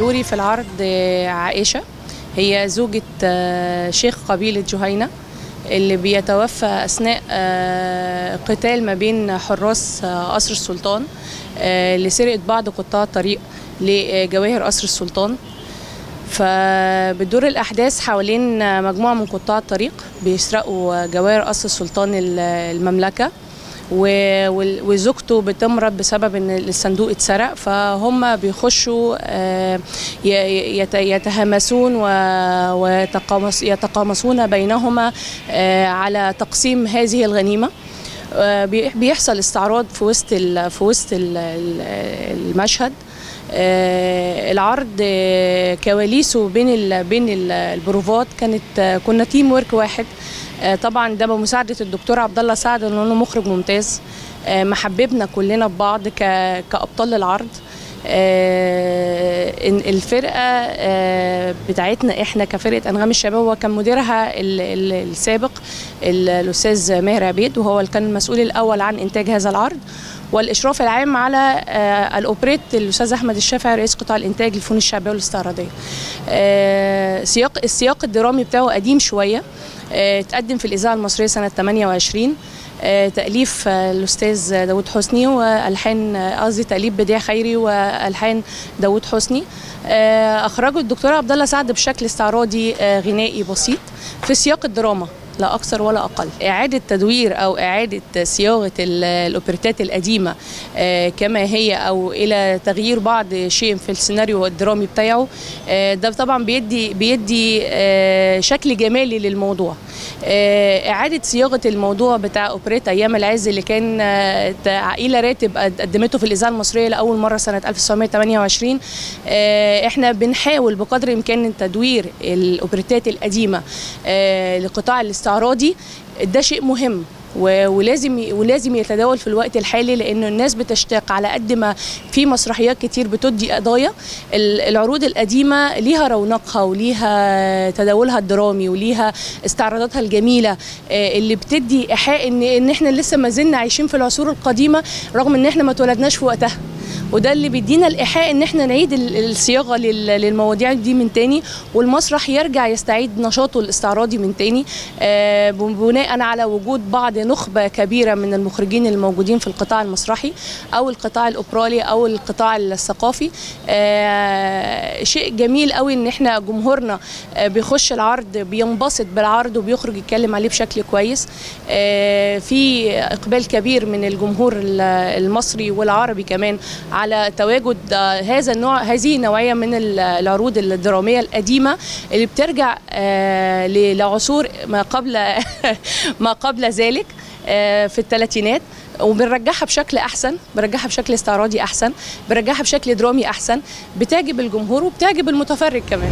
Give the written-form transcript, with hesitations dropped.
دوري في العرض عائشة، هي زوجة شيخ قبيلة جهينة اللي بيتوفى أثناء قتال ما بين حراس قصر السلطان لسرقة بعض قطاع الطريق لجواهر قصر السلطان. فبتدور الأحداث حوالين مجموعة من قطاع الطريق بيسرقوا جواهر قصر السلطان المملكة، وزوجته بتمرض بسبب ان الصندوق اتسرق، فهم بيخشوا يتهامسون ويتقامسون بينهما على تقسيم هذه الغنيمة. بيحصل استعراض في وسط المشهد. العرض كواليسه بين البروفات كنا تيم ورك واحد، طبعا ده بمساعده الدكتور عبدالله سعد لانه مخرج ممتاز، محببنا كلنا ببعض كابطال العرض. الفرقه بتاعتنا احنا كفرقه انغام الشباب، هو كان مديرها السابق الاستاذ ماهر عبيد، وهو اللي كان المسؤول الاول عن انتاج هذا العرض والاشراف العام على الاوبريت الاستاذ احمد الشافعي رئيس قطاع الانتاج للفنون الشعبيه والاستعراضيه. السياق الدرامي بتاعه قديم شويه، اتقدم في الاذاعه المصريه سنه 28، تاليف الاستاذ داود حسني والحان، قصدي تاليف بديع خيري والحان داود حسني. اخرجه الدكتور عبدالله سعد بشكل استعراضي غنائي بسيط في سياق الدراما، لا أكثر ولا أقل. إعادة تدوير أو إعادة صياغة الأوبريتات القديمة كما هي أو إلى تغيير بعض شيء في السيناريو الدرامي بتاعه، ده طبعا بيدي شكل جمالي للموضوع. إعادة صياغة الموضوع بتاع أوبريتا أيام العز اللي كان عقيلة راتب قدمته في الإذاعة المصرية لأول مرة سنة 1928، إحنا بنحاول بقدر الإمكان تدوير الأوبريتات القديمة لقطاع الاستعراضي. ده شيء مهم ولازم يتداول في الوقت الحالي، لأنه الناس بتشتاق. على قد ما في مسرحيات كتير بتدي قضايا، العروض القديمة ليها رونقها وليها تداولها الدرامي وليها استعراضاتها الجميلة اللي بتدي إيحاء إن إحنا لسه ما زلنا عايشين في العصور القديمة رغم إن إحنا ما اتولدناش في وقتها، وده اللي بيدينا الإيحاء إن إحنا نعيد الصياغة للمواضيع دي من تاني، والمسرح يرجع يستعيد نشاطه الاستعراضي من تاني بناء على وجود بعض نخبة كبيرة من المخرجين الموجودين في القطاع المسرحي أو القطاع الأوبرالي أو القطاع الثقافي. شيء جميل قوي إن إحنا جمهورنا بيخش العرض بينبسط بالعرض وبيخرج يتكلم عليه بشكل كويس. في إقبال كبير من الجمهور المصري والعربي كمان على تواجد هذا النوع، هذه النوعية من العروض الدرامية القديمة اللي بترجع لعصور ما قبل ذلك في الثلاثينات، وبنرجعها بشكل احسن، بنرجعها بشكل استعراضي احسن، بنرجعها بشكل درامي احسن، بتعجب الجمهور وبتعجب المتفرج كمان.